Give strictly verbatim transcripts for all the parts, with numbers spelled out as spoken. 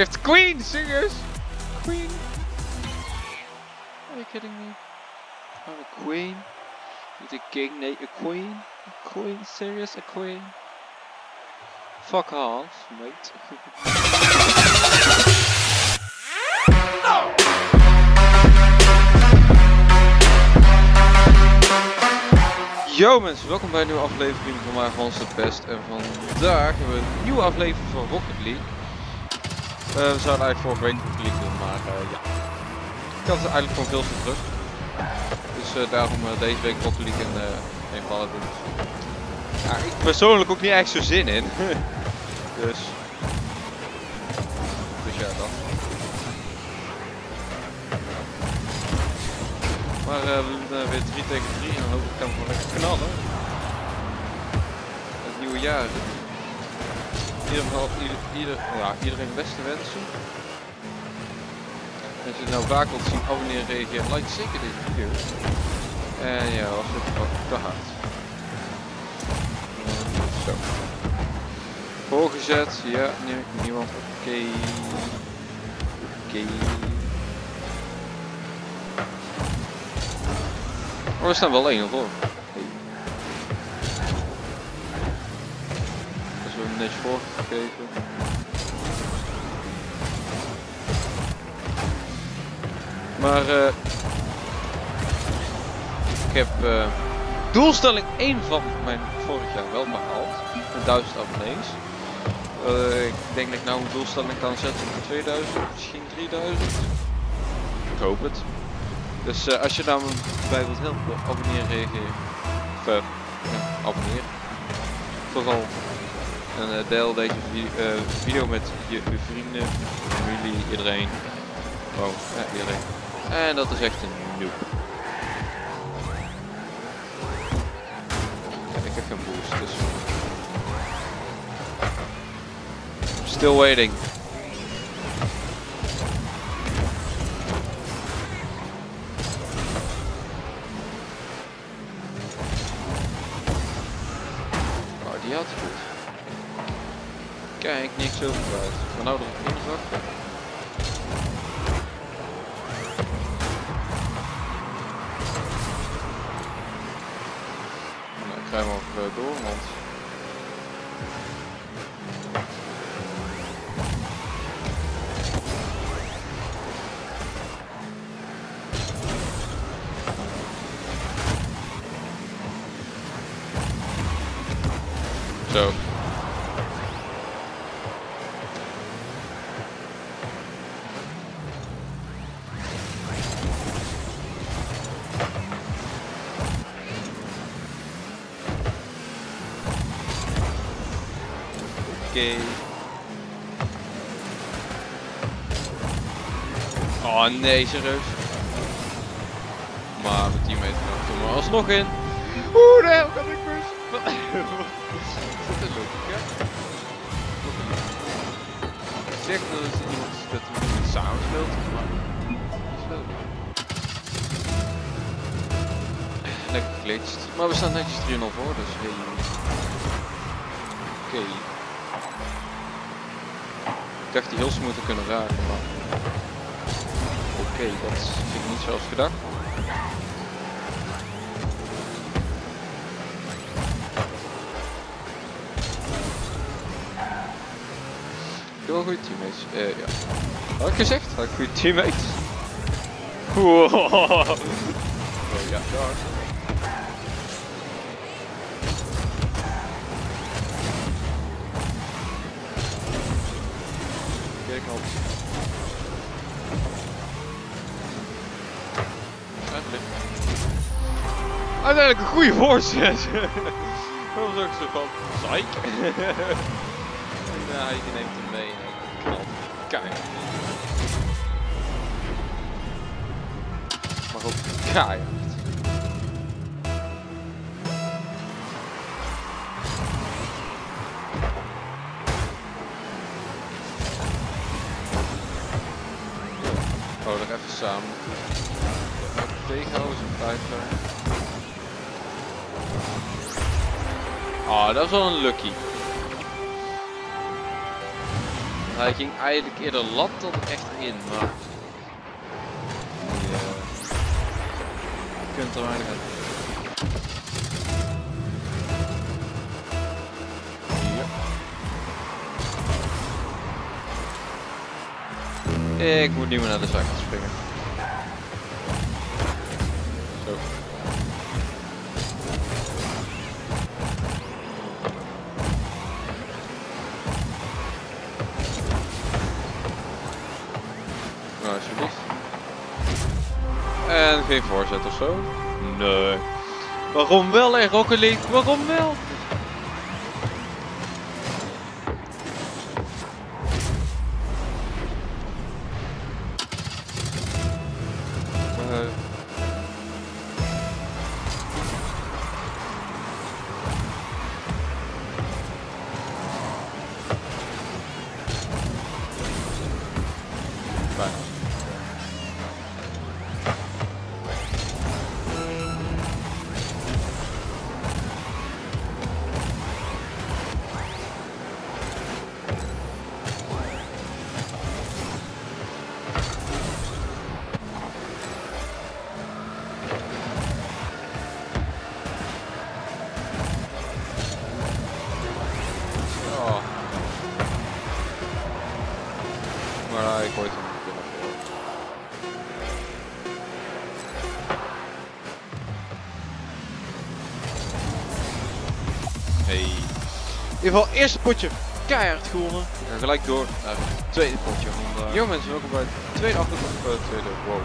Die heeft Queen, serieus? Queen? Are you kidding me? Oh, a Queen? Niet een king, nee, een Queen? A Queen, serious, a Queen? Fuck off, mate. Yo mensen, welkom bij een nieuwe aflevering van mij, HanztheBest. En vandaag hebben we een nieuwe aflevering van Rocket League. Uh, we zouden eigenlijk vorige week Rocket League doen, maar uh, ja. Ik had er eigenlijk gewoon veel te druk. Dus uh, daarom uh, deze week Rocket League en uh, een ballen doen. Ja, ik persoonlijk ook niet echt zo zin in. dus... Dus ja, dan. Maar uh, we doen uh, weer drie tegen drie en hopelijk kan ik wel lekker knallen. Het nieuwe jaar. In ieder geval ieder, ieder, ja, iedereen beste wensen. Als je het nou vaak wilt zien, abonneer, reageer, like zeker deze video. En ja, was het ook te hard. Zo. Voorgezet, ja, nee, niemand. Oké. Okay. Oké. Okay. Oh, we staan wel één of hoor. Netjes voorgegeven. Maar uh, ik heb uh, doelstelling één van mijn vorig jaar wel behaald. Met duizend abonnees. Uh, ik denk dat ik nou een doelstelling kan zetten voor tweeduizend, misschien drieduizend. Ik hoop het. Dus uh, als je daar bij wilt helpen, abonneer, reageer. Of uh, ja, abonneer. Vooral. En uh, deel deze vi uh, video met je vrienden, familie, iedereen. Oh, ja, iedereen. En dat is echt een noob. Ja, ik heb geen boost, dus... Still waiting. Oh, die had het goed. Kijk, niks over uit. Maar nou dat ik in zag. Nou, ik ga hem ook uh, door, want... Zo. Oké. Oh nee, serieus. Maar mijn teammate komt er maar alsnog in. Hoe de hel kan ik dus? Wat is dit ook, hè? Ik zeg dat er iemand dat we samen speelt, maar dat speelt niet. Lekker glitched. Maar we staan netjes drie nul voor, dus helemaal niet. Oké. Ik dacht die heel snel moeten kunnen raken, maar... Oké, okay, dat vind ik niet zoals gedacht. Ik heb wel goede teammates. Eh, uh, ja. Had ik gezegd? Had ik goede teammates? Wow. Oh ja, daar. Kijk op. Uiteindelijk een goede voorzet. Waarom zou ik zo van? Psych. Nou, je neemt hem mee en knalt. Keihard. Maar ook keihard. Oh, nog even samen. Even tegenhouden, zo'n vijfde. Ah, dat was wel een lucky. Hij ging eigenlijk eerder lat dan echt in, maar je uh, kunt er weinig uit. Ik moet niet meer naar de zak springen. Zo. Nou, alsjeblieft. En geen voorzet of zo? Nee. Waarom wel, hè, Rocket League? Waarom wel? In ieder geval, eerste potje keihard gewonnen. En gelijk door naar het tweede potje van vandaag. Yo mensen, welkom bij het tweede aflevering van het tweede, wow,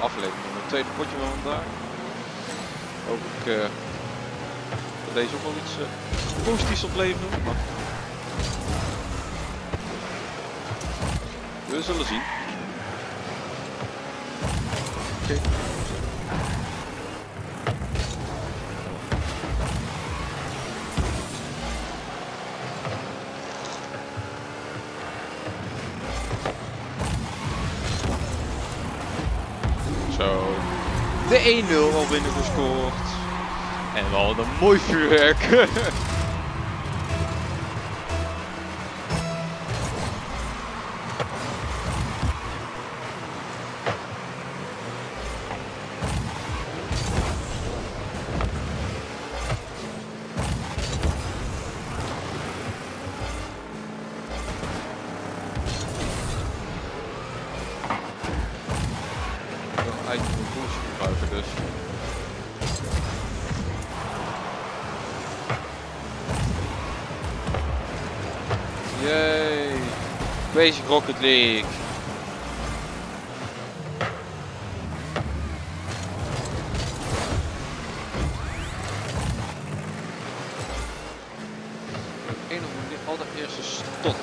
aflevering van het tweede potje van vandaag. Hoop ik uh, dat deze ook wel iets uh, positiefs opleveren. Maar... we zullen zien. Oké. Okay. De een nul al binnen gescoord. En wel een mooi vuurwerk. Deze Rocket League. Eén of die allereerste stot.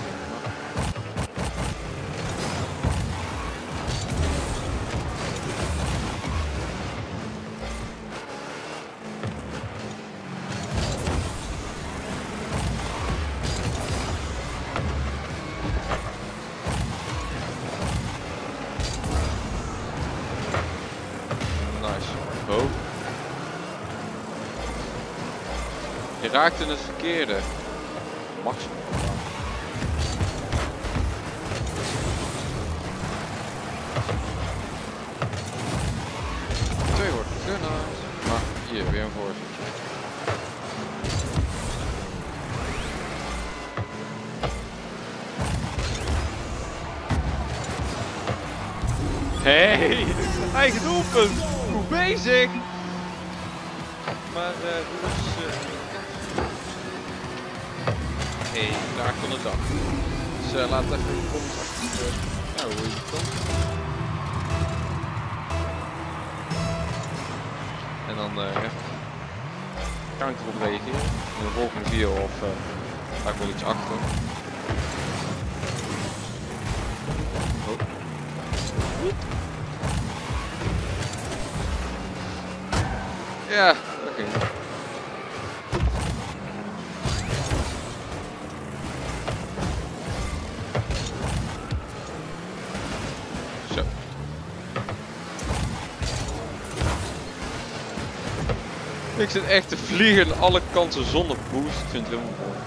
Je raakt in het verkeerde. Max. Twee wordt kunnen. Maar hier, weer een voorzetje. Hey, eigen doelpunt. Goed bezig. Maar eh, uh, dus, uh, Hey, daar kon het af. Dus uh, laat even een comment achter. Nou, hoe is het dan? En dan uh, kan ik erop reageren. In de volgende video of uh, laat ik wel iets achter. Oh. Ja, oké. Okay. Ik zit echt te vliegen aan alle kanten zonder boost. Ik vind het helemaal mooi.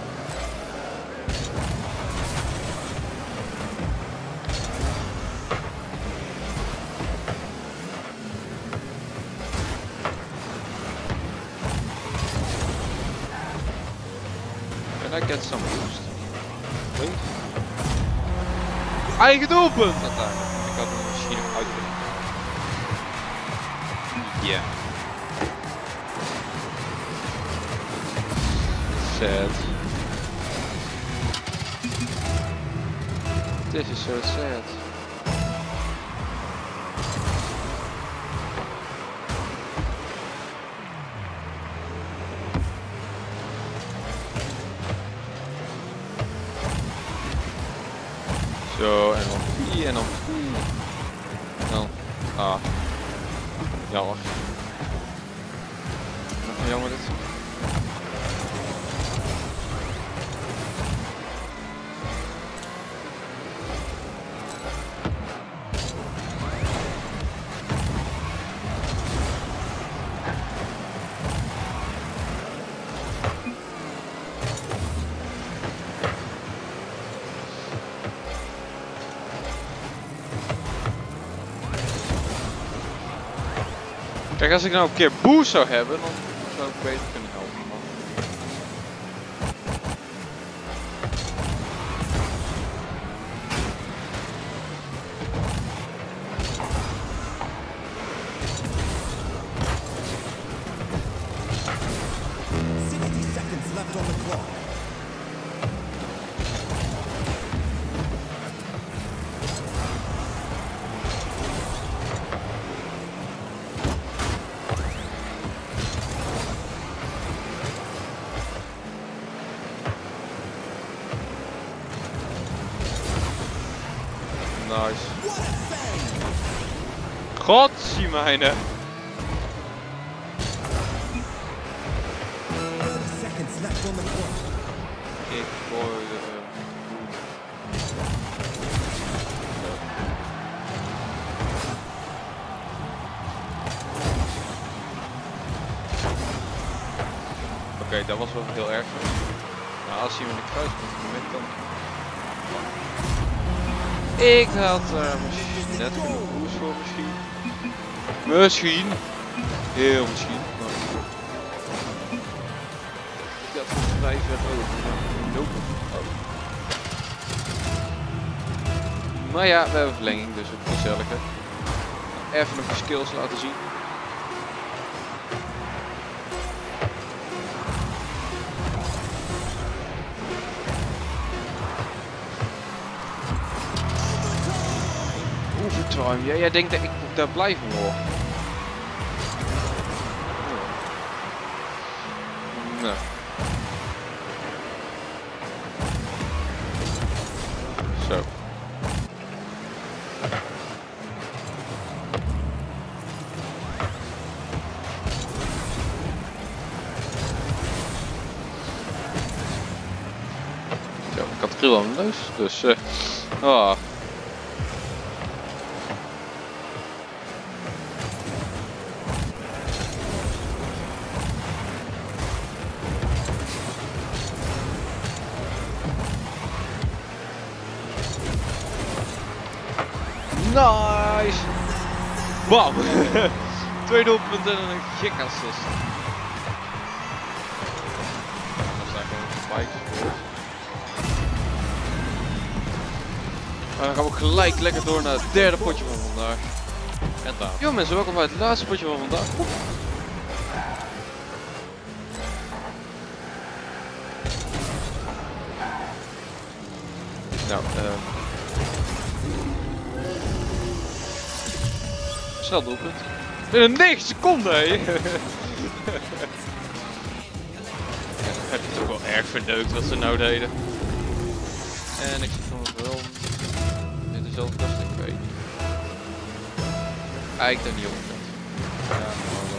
I get some boost. Wait. Eigen doelpunt! Ik had mijn machine uit willen. Yeah. Sad. This is so sad. Zo, en dan vier en dan vier. Nou, ah. Jammer. Jammer dit. Kijk, als ik nou een keer boost zou hebben, dan zou ik beter kunnen helpen. zestig seconds left on the clock. Nice. God, zie mijne. Ik gooi de... Oké, dat was wel heel erg. Nou, als hij me in de kruis moet, dan... Ik had er misschien net een boost voor, misschien. Misschien. Heel misschien. Maar... Ik had volgens mij even over. Oh. Maar ja, we hebben verlenging, dus het is gezellig. Even nog de skills laten zien. Ja, jij denkt dat ik daar blijven hoor. Oh. Nee. Zo. Zo, ik had kril aan mijn neus, dus eh... Uh, ah. Nice! Bam! Twee doelpunten en een gek assist. Er zijn gewoon spikes. Maar dan gaan we gelijk lekker door naar het derde potje van vandaag. En daar. Yo mensen, welkom bij het laatste potje van vandaag. Oep. Nou, eh... Uh... snel doelpunt. Binnen negen seconden, hé! Ja, heb je toch wel erg verneukt wat ze nou deden. En ik zit nog wel... Dit is al vast, ik weet niet. Ah, ik denk niet op het ja, nou, wel.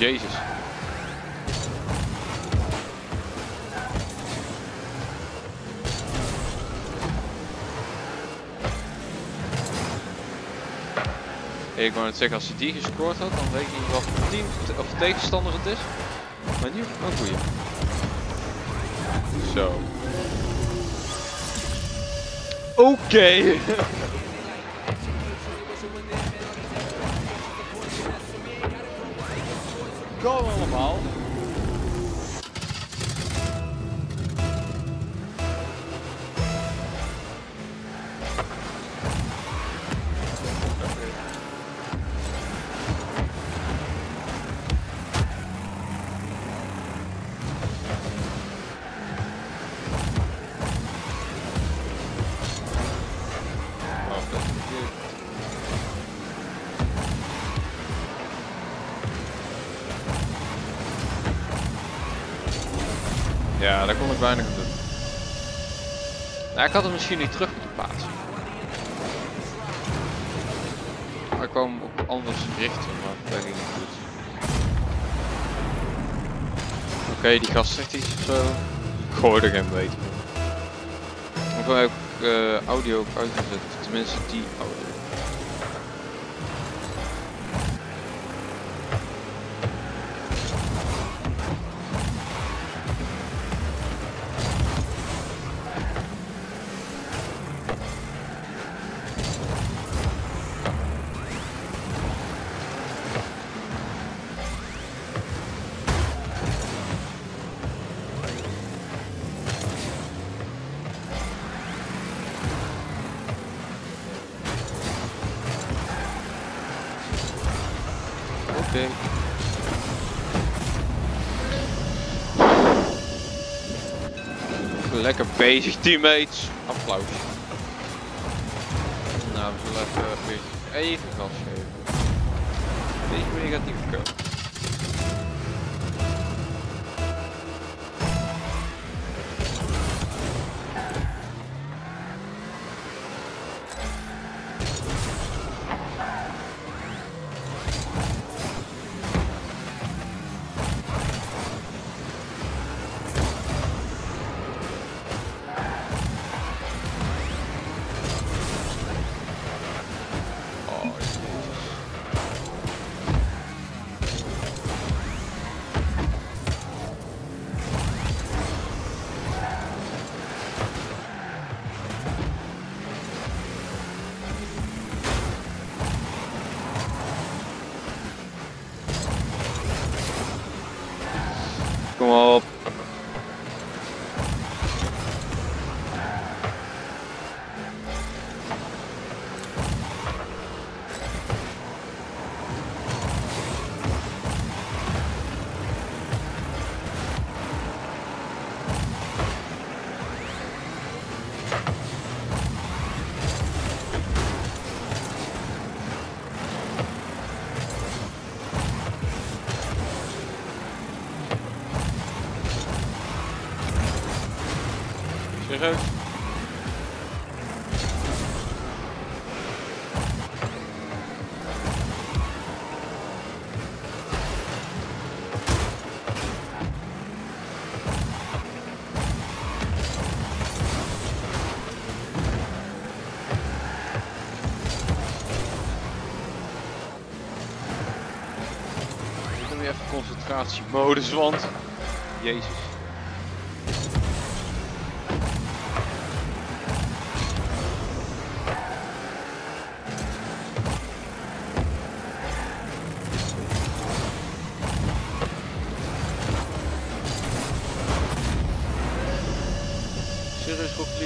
Jezus. Ik wou net zeggen, als hij die gescoord had, dan weet je wat voor team of tegenstander het is. Maar nu een goeie. Zo. Oké. Okay. Go allemaal. Ja, daar kon ik weinig op doen. Nou, ik had hem misschien niet terug moeten plaatsen. Maar ik kwam op anders richten, maar dat ging niet goed. Oké, okay, die gast zegt iets of zo. Ik gooi er geen weten. Ik heb ook uh, audio ook uitgezet, tenminste die audio. Oké. Lekker bezig, teammates. Applaus. Nou, we zullen even, even gas geven. Beetje negatief kunnen. Kom op. Serieus? Ik doe nu even concentratiemodus, want... Jezus.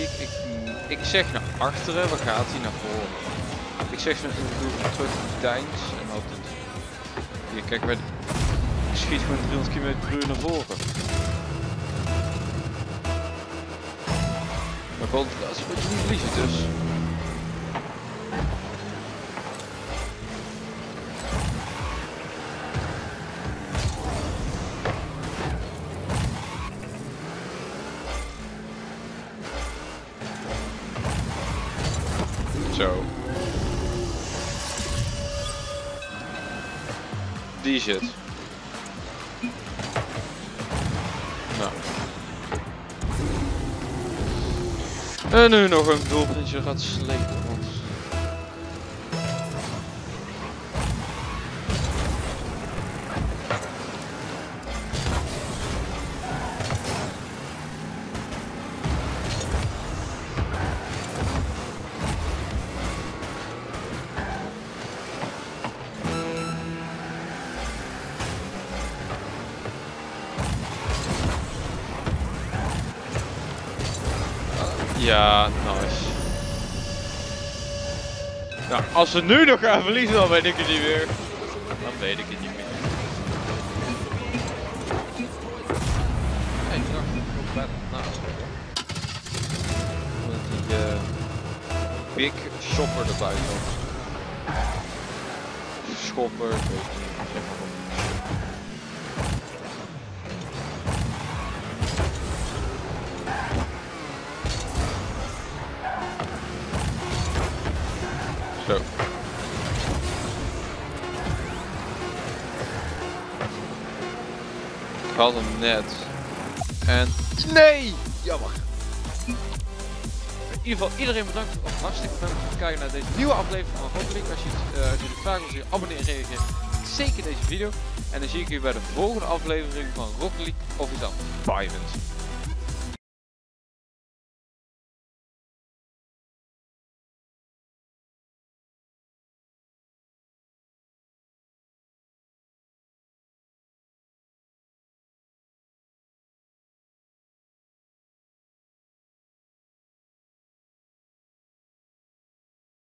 Ik, ik zeg naar achteren, waar gaat hij naar voren? Ik zeg naar terug naar Deins en altijd. Hier, kijk, bij de... ik schiet gewoon driehonderd kilometer per uur naar voren. Maar ik wil het niet verliezen, dus. Zo. Die shit. Nou. En nu nog een doelpuntje gaat slepen. Ja, nice. Nou, als ze nu nog gaan verliezen, dan weet ik het niet meer. Dan weet ik het niet meer. Hey, ik dacht dat ik blijf naast hoor. Omdat die uh, big shopper erbij komt. Schopper, weet je niet, zeg maar. Zo. Ik had hem net. En... Nee! Jammer. In ieder geval iedereen bedankt, of hartstikke bedankt voor het kijken naar deze nieuwe aflevering van Rocket League. Als je het, uh, als je het vraagt, als je abonneer en reageert, zeker deze video. En dan zie ik je bij de volgende aflevering van Rocket League of iets anders. Bye mensen.